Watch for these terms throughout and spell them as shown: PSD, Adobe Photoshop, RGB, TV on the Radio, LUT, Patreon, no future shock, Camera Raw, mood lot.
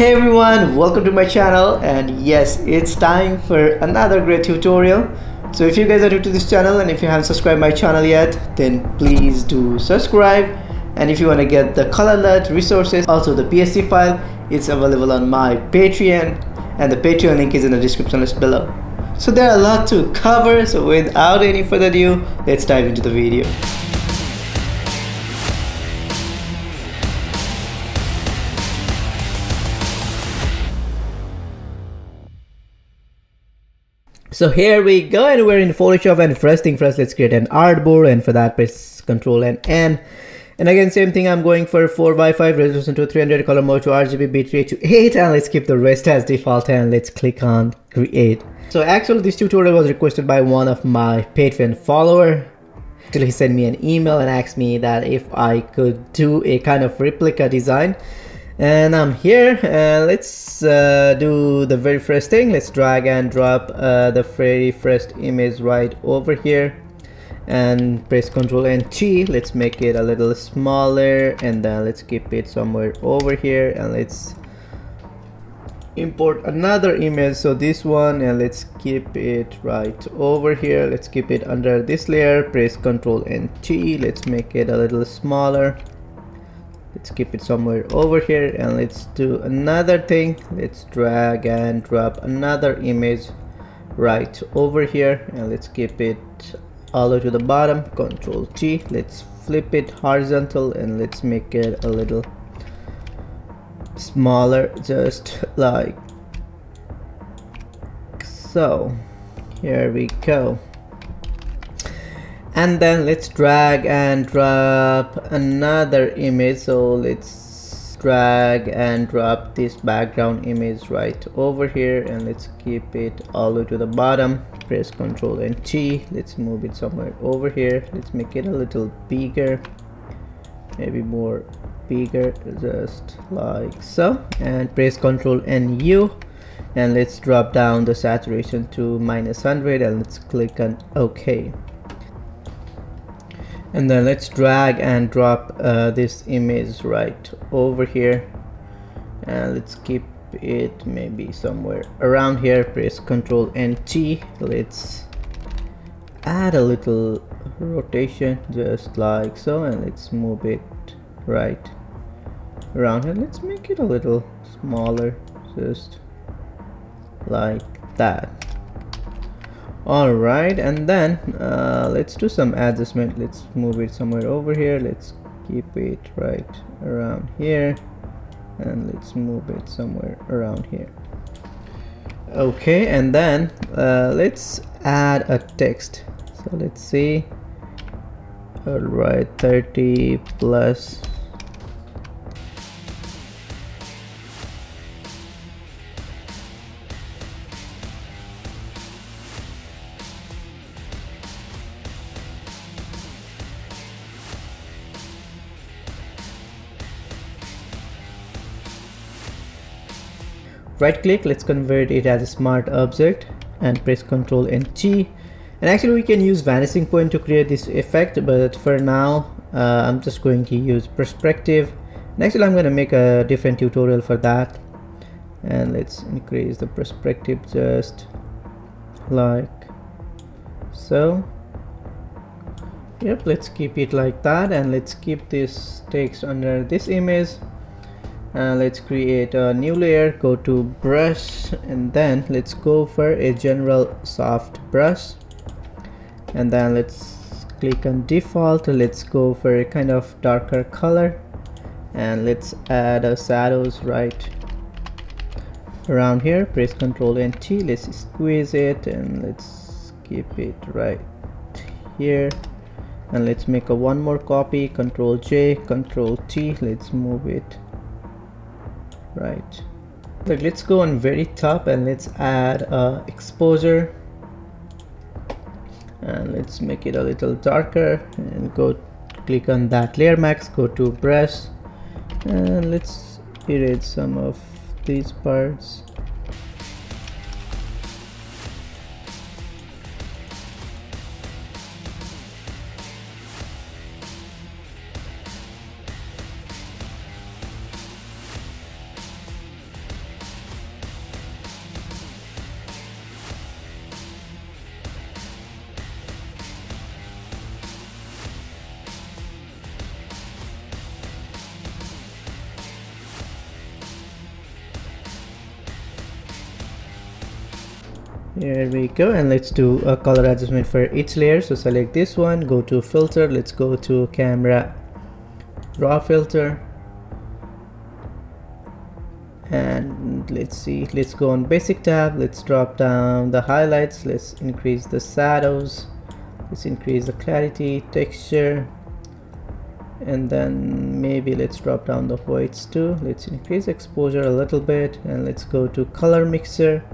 Hey everyone, welcome to my channel, and yes, it's time for another great tutorial. So if you guys are new to this channel and if you haven't subscribed my channel yet, then please do subscribe. And if you want to get the color LUT resources, also the PSD file, it's available on my Patreon, and the Patreon link is in the description list below. So there are a lot to cover, so without any further ado, let's dive into the video. So here we go, and we're in Photoshop, and first thing first, let's create an artboard, and for that press Ctrl and N. And again, same thing, I'm going for 4x5, resolution to 300, color mode to RGB, bitrate to 8, and let's keep the rest as default, and let's click on create. So actually this tutorial was requested by one of my Patreon follower. Actually he sent me an email and asked me that if I could do a kind of replica design. And I'm here, and let's do the very first thing. Let's drag and drop the very first image right over here and press Ctrl and G. Let's make it a little smaller, and then let's keep it somewhere over here, and let's import another image. So this one, and let's keep it right over here. Let's keep it under this layer, press Ctrl and G. Let's make it a little smaller. Let's keep it somewhere over here, and let's do another thing. Let's drag and drop another image right over here, and let's keep it all the way to the bottom. Ctrl G. Let's flip it horizontal, and let's make it a little smaller, just like so. Here we go. And then let's drag and drop another image. So let's drag and drop this background image right over here, and let's keep it all the way to the bottom. Press Ctrl and T. Let's move it somewhere over here. Let's make it a little bigger, maybe more bigger, just like so. And press Ctrl and U. And let's drop down the saturation to -100, and let's click on OK. And then let's drag and drop this image right over here, and let's keep it maybe somewhere around here. Press Ctrl and T. Let's add a little rotation, just like so, and let's move it right around here. Let's make it a little smaller, just like that. All right, and then let's do some adjustment. Let's move it somewhere over here. Let's keep it right around here, and let's move it somewhere around here. Okay, and then let's add a text. So let's see. All right, 30 plus. Right click, let's convert it as a smart object and press Ctrl and T. And actually we can use vanishing point to create this effect, but for now I'm just going to use perspective, and actually I'm going to make a different tutorial for that. And let's increase the perspective just like so. Yep, let's keep it like that, and let's keep this text under this image. Let's create a new layer, go to brush, and then let's go for a general soft brush, and then let's click on default. Let's go for a kind of darker color, and let's add a shadows right around here. Press Ctrl and T. Let's squeeze it, and let's keep it right here, and let's make a one more copy. Ctrl J, Ctrl T. Let's move it right. Like, let's go on very top, and let's add exposure, and let's make it a little darker, and go click on that layer max, go to brush, and let's erase some of these parts. Here we go, and let's do a color adjustment for each layer. So select this one, go to filter, let's go to Camera Raw filter, and let's see, let's go on basic tab, let's drop down the highlights, let's increase the shadows, let's increase the clarity, texture, and then maybe let's drop down the whites too. Let's increase exposure a little bit, and let's go to color mixer,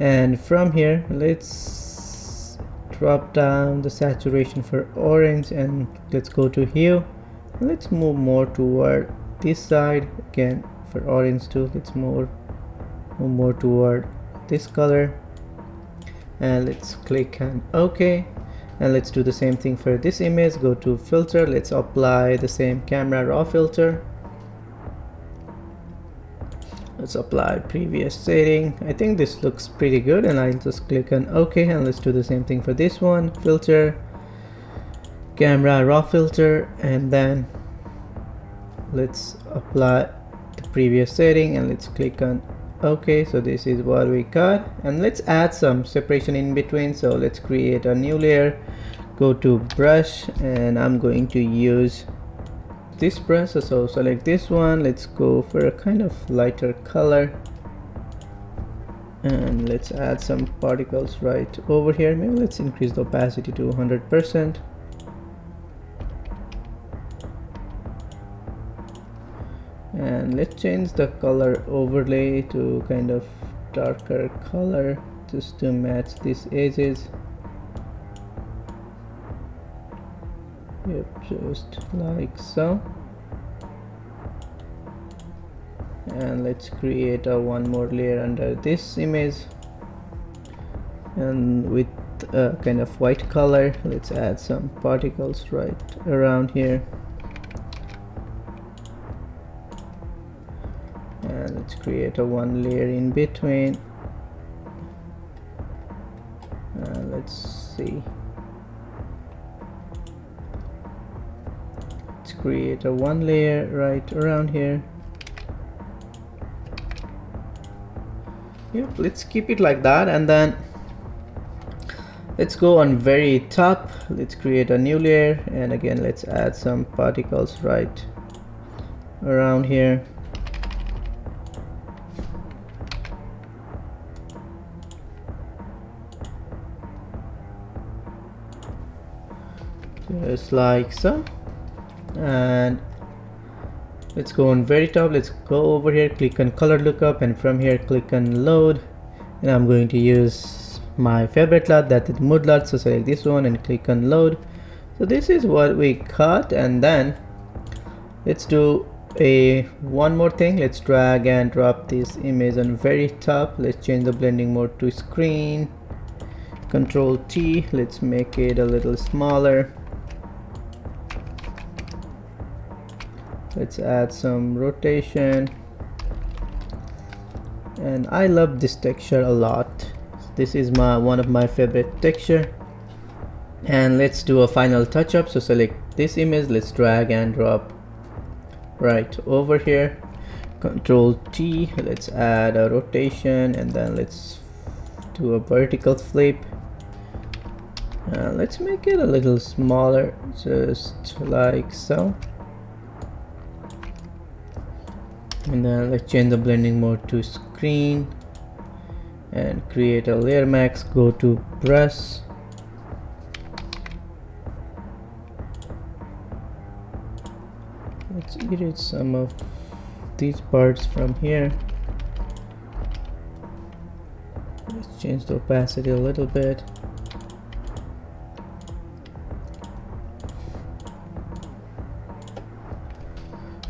and from here let's drop down the saturation for orange, and let's go to hue, and let's move more toward this side again. For orange too, let's move more toward this color, and let's click on OK. And let's do the same thing for this image. Go to filter, let's apply the same Camera Raw filter, let's apply previous setting. I think this looks pretty good, and I'll just click on OK. And let's do the same thing for this one, filter, Camera Raw filter, and then let's apply the previous setting, and let's click on OK. So this is what we got, and let's add some separation in between. So let's create a new layer, go to brush, and I'm going to use this brush. So select this one, let's go for a kind of lighter color, and let's add some particles right over here. Maybe let's increase the opacity to 100%. And let's change the color overlay to kind of darker color just to match these edges. Yep, just like so. And let's create one more layer under this image, and with a kind of white color, let's add some particles right around here. Let's create one layer in between. Let's see, let's create one layer right around here. Yep, let's keep it like that, and then let's go on very top, let's create a new layer, and again let's add some particles right around here. Just like so. And let's go on very top, let's go over here, click on color lookup, and from here click on load, and I'm going to use my favorite lot, that is mood lot. So select this one and click on load. So this is what we cut, and then let's do one more thing. Let's drag and drop this image on very top, let's change the blending mode to screen, Control T, let's make it a little smaller, let's add some rotation, and I love this texture a lot. This is one of my favorite texture. And let's do a final touch-up. So select this image, let's drag and drop right over here, Control T, let's add a rotation, and then let's do a vertical flip. Let's make it a little smaller, just like so. And then let's change the blending mode to screen and create a layer mask, go to brush, let's erase some of these parts from here, let's change the opacity a little bit.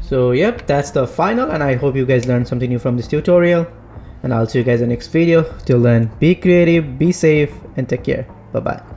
So yep, that's the final, and I hope you guys learned something new from this tutorial, and I'll see you guys in the next video. Till then, be creative, be safe, and take care. Bye bye.